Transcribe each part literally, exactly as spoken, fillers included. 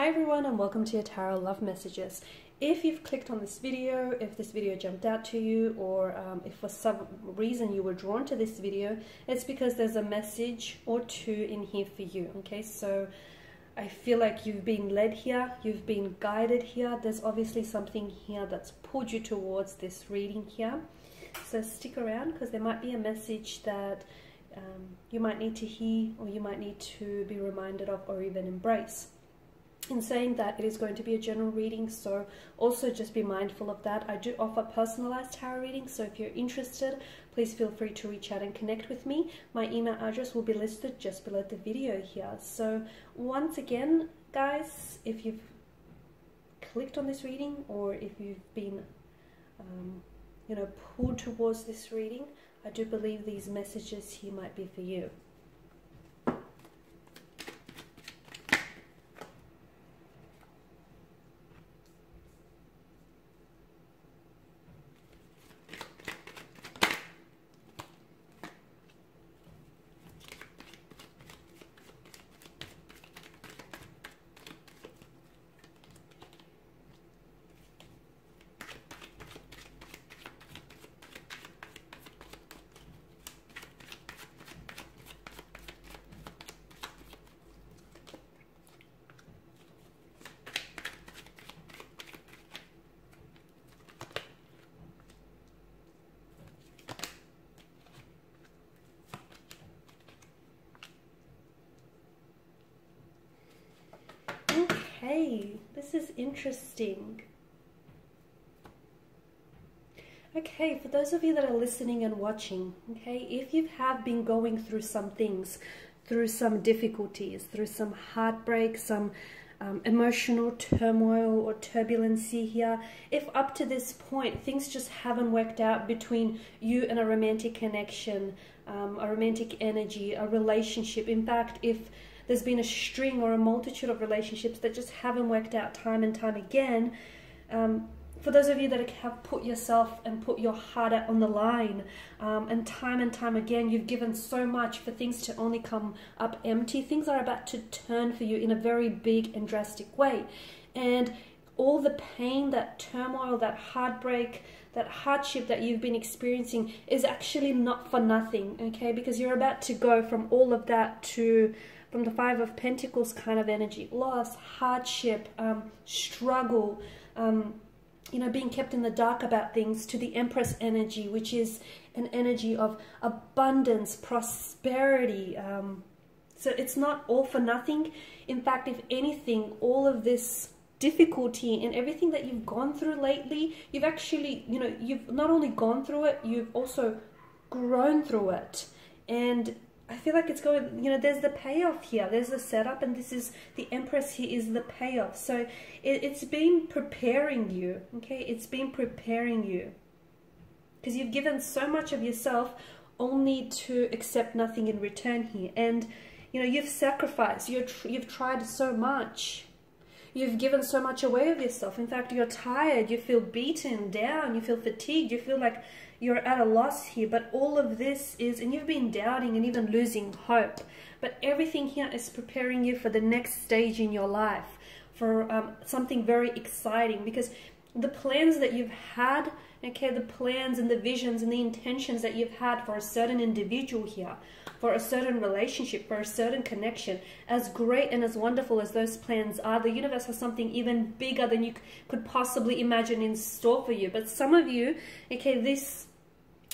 Hi everyone and welcome to your Tarot Love Messages. If you've clicked on this video, if this video jumped out to you, or um, if for some reason you were drawn to this video, it's because there's a message or two in here for you, okay? So I feel like you've been led here, you've been guided here. There's obviously something here that's pulled you towards this reading here. So stick around because there might be a message that um, you might need to hear, or you might need to be reminded of, or even embrace. In saying that, it is going to be a general reading, so also just be mindful of that. I do offer personalized tarot readings, so if you're interested, please feel free to reach out and connect with me. My email address will be listed just below the video here. So once again, guys, if you've clicked on this reading, or if you've been um, you know, pulled towards this reading, I do believe these messages here might be for you. Hey, this is interesting. Okay, for those of you that are listening and watching, okay, if you have been going through some things, through some difficulties, through some heartbreak, some um, emotional turmoil or turbulency here, if up to this point things just haven't worked out between you and a romantic connection, um, a romantic energy, a relationship, in fact, if there's been a string or a multitude of relationships that just haven't worked out time and time again. Um, for those of you that have put yourself and put your heart out on the line, um, and time and time again, you've given so much for things to only come up empty. Things are about to turn for you in a very big and drastic way. And all the pain, that turmoil, that heartbreak, that hardship that you've been experiencing is actually not for nothing, okay? Because you're about to go from all of that to... from the Five of Pentacles kind of energy, loss, hardship, um, struggle, um, you know, being kept in the dark about things, to the Empress energy, which is an energy of abundance, prosperity. Um, so it's not all for nothing. In fact, if anything, all of this difficulty and everything that you've gone through lately, you've actually, you know, you've not only gone through it, you've also grown through it. And I feel like it's going, you know, there's the payoff here. There's the setup, and this is the Empress here is the payoff. So it, it's been preparing you, okay? It's been preparing you. Because you've given so much of yourself only to accept nothing in return here. And, you know, you've sacrificed. You're tr you've tried so much. You've given so much away of yourself. In fact, you're tired. You feel beaten down. You feel fatigued. You feel like... you're at a loss here, but all of this is, and you've been doubting and even losing hope, but everything here is preparing you for the next stage in your life, for um, something very exciting, because the plans that you've had, okay, the plans and the visions and the intentions that you've had for a certain individual here, for a certain relationship, for a certain connection, as great and as wonderful as those plans are, the universe has something even bigger than you could possibly imagine in store for you. But some of you, okay, this...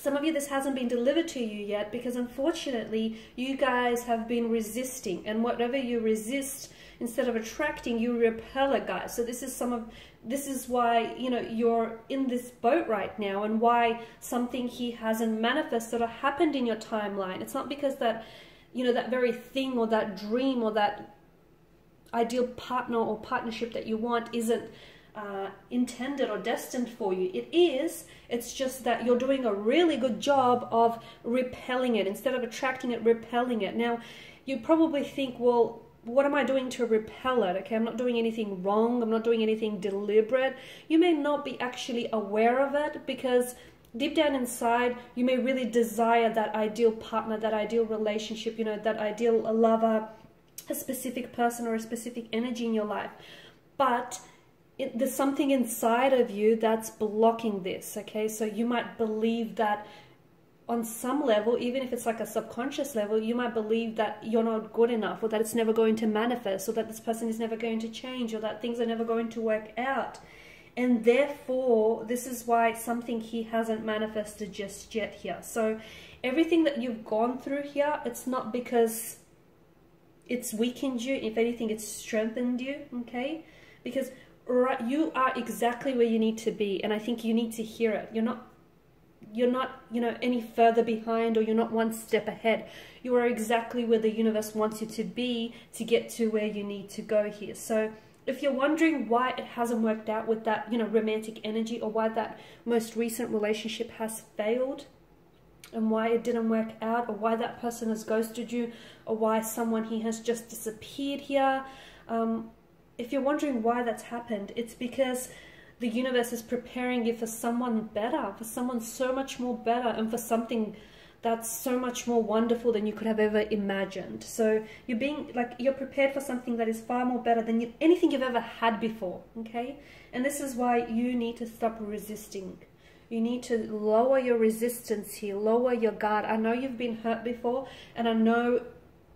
Some of you, this hasn't been delivered to you yet because, unfortunately, you guys have been resisting. And whatever you resist, instead of attracting, you repel it, guys. So this is some of, this is why, you know, you're in this boat right now, and why something he hasn't manifested or happened in your timeline. It's not because that, you know, that very thing or that dream or that ideal partner or partnership that you want isn't Uh, intended or destined for you. It is. It's just that you're doing a really good job of repelling it. Instead of attracting it, repelling it. Now, you probably think, well, what am I doing to repel it? Okay, I'm not doing anything wrong. I'm not doing anything deliberate. You may not be actually aware of it because deep down inside, you may really desire that ideal partner, that ideal relationship, you know, that ideal lover, a specific person or a specific energy in your life, but it, there's something inside of you that's blocking this, okay? So you might believe that on some level, even if it's like a subconscious level, you might believe that you're not good enough, or that it's never going to manifest, or that this person is never going to change, or that things are never going to work out. And therefore, this is why something he hasn't manifested just yet here. So everything that you've gone through here, it's not because it's weakened you. If anything, it's strengthened you, okay? Because right, you are exactly where you need to be. And I think you need to hear it. You're not, you're not, you know, any further behind, or you're not one step ahead. You are exactly where the universe wants you to be to get to where you need to go here. So if you're wondering why it hasn't worked out with that, you know, romantic energy, or why that most recent relationship has failed, and why it didn't work out, or why that person has ghosted you, or why someone he has just disappeared here, um, if you're wondering why that's happened, it's because the universe is preparing you for someone better, for someone so much more better, and for something that's so much more wonderful than you could have ever imagined. So you're being, like, you're prepared for something that is far more better than you, anything you've ever had before, okay? And this is why you need to stop resisting. You need to lower your resistance here, lower your guard. I know you've been hurt before, and I know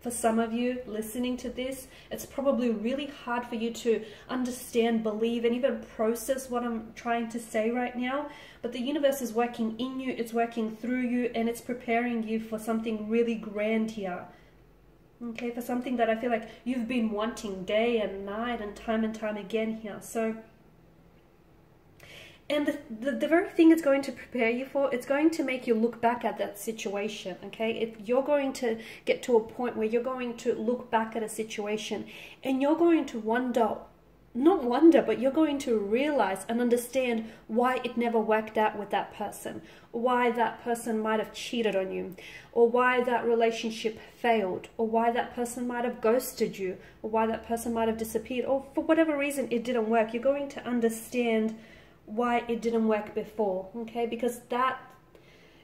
for some of you listening to this, it's probably really hard for you to understand, believe, and even process what I'm trying to say right now. But the universe is working in you, it's working through you, and it's preparing you for something really grand here. Okay, for something that I feel like you've been wanting day and night and time and time again here. So, and the, the, the very thing it's going to prepare you for, it's going to make you look back at that situation, okay? If you're going to get to a point where you're going to look back at a situation, and you're going to wonder, not wonder, but you're going to realize and understand why it never worked out with that person, why that person might have cheated on you, or why that relationship failed, or why that person might have ghosted you, or why that person might have disappeared, or for whatever reason it didn't work. You're going to understand why it didn't work before, okay? Because that,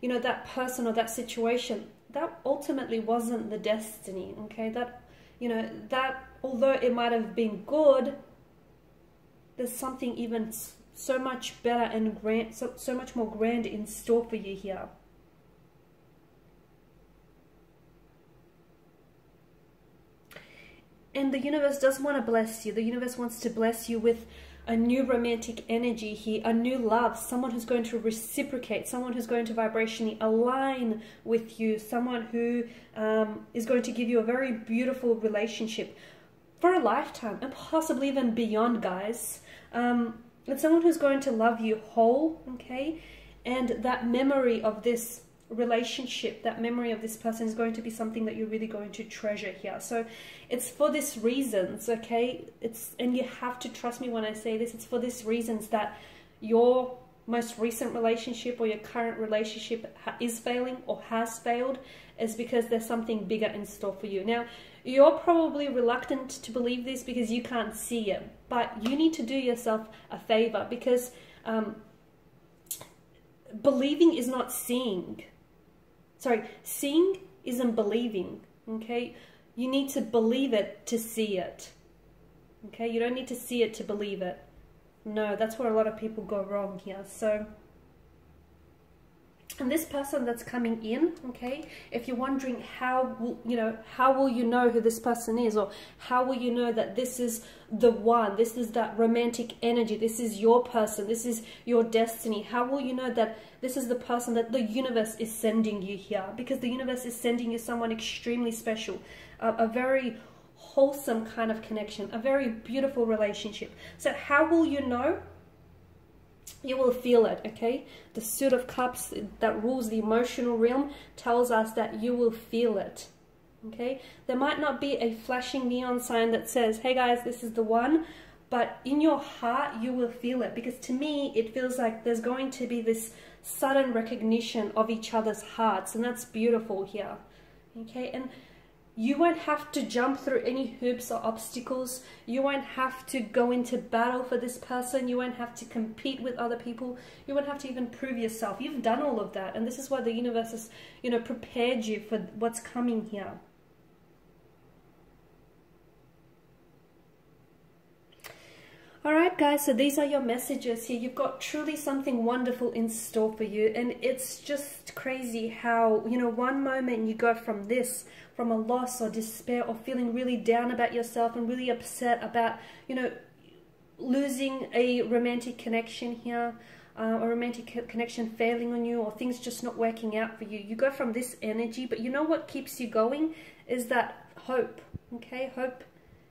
you know, that person or that situation, that ultimately wasn't the destiny, okay? That, you know, that although it might have been good, there's something even so much better and grand, so, so much more grand in store for you here. And the universe does want to bless you. The universe wants to bless you with a new romantic energy here, a new love, someone who's going to reciprocate, someone who's going to vibrationally align with you, someone who um, is going to give you a very beautiful relationship for a lifetime, and possibly even beyond, guys. Um, it's someone who's going to love you whole, okay? And that memory of this relationship, that memory of this person is going to be something that you're really going to treasure here. So it's for these reasons, okay? It's, and you have to trust me when I say this, it's for these reasons that your most recent relationship or your current relationship is failing or has failed, is because there's something bigger in store for you. Now, you're probably reluctant to believe this because you can't see it, but you need to do yourself a favor, because um, believing is not seeing. Sorry, seeing isn't believing, okay? You need to believe it to see it, okay? You don't need to see it to believe it. No, that's where a lot of people go wrong here. So, and this person that's coming in, okay, if you're wondering how, will, you know, how will you know who this person is, or how will you know that this is the one, this is that romantic energy, this is your person, this is your destiny, how will you know that this is the person that the universe is sending you here? Because the universe is sending you someone extremely special, a, a very wholesome kind of connection, a very beautiful relationship. So how will you know? You will feel it, okay? The Suit of Cups that rules the emotional realm tells us that you will feel it, okay? There might not be a flashing neon sign that says, hey guys, this is the one, but in your heart you will feel it, because to me it feels like there's going to be this sudden recognition of each other's hearts, and that's beautiful here, okay? And you won't have to jump through any hoops or obstacles. You won't have to go into battle for this person. You won't have to compete with other people. You won't have to even prove yourself. You've done all of that. And this is why the universe has, you know, prepared you for what's coming here. Alright guys, so these are your messages here. You've got truly something wonderful in store for you, and it's just crazy how, you know, one moment you go from this, from a loss or despair or feeling really down about yourself and really upset about, you know, losing a romantic connection here, uh, or romantic connection failing on you, or things just not working out for you. You go from this energy, but you know what keeps you going is that hope, okay? Hope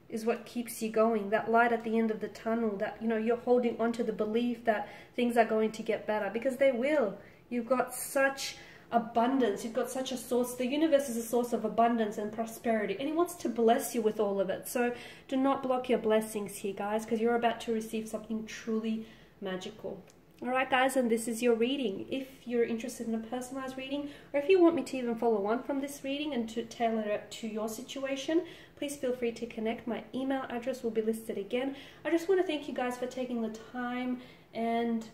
is what keeps you going, that light at the end of the tunnel, that, you know, you're holding on to the belief that things are going to get better, because they will. You've got such abundance, you've got such a source. The universe is a source of abundance and prosperity, and it wants to bless you with all of it. So do not block your blessings here, guys, because you're about to receive something truly magical. Alright guys, and this is your reading. If you're interested in a personalized reading, or if you want me to even follow on from this reading and to tailor it to your situation, please feel free to connect. My email address will be listed again. I just want to thank you guys for taking the time and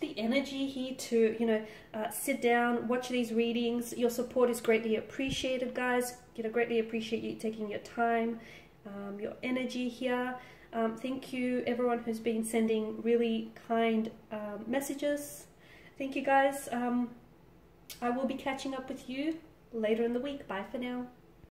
the energy here to, you know, uh, sit down, watch these readings. Your support is greatly appreciated, guys. You know, greatly appreciate you taking your time, um, your energy here. Um, thank you everyone who's been sending really kind um, messages. Thank you guys. Um, I will be catching up with you later in the week. Bye for now.